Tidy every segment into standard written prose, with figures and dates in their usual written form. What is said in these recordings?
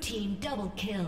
Team double kill.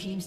team's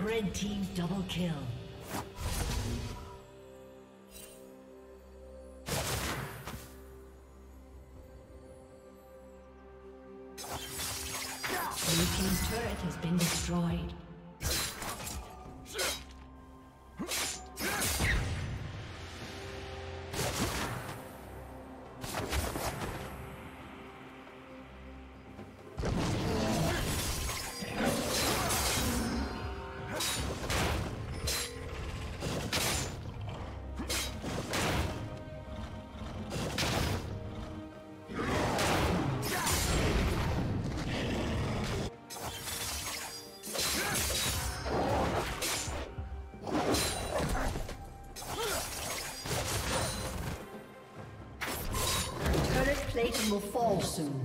Red team double kill. Blue team's turret has been destroyed. Satan will fall soon.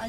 A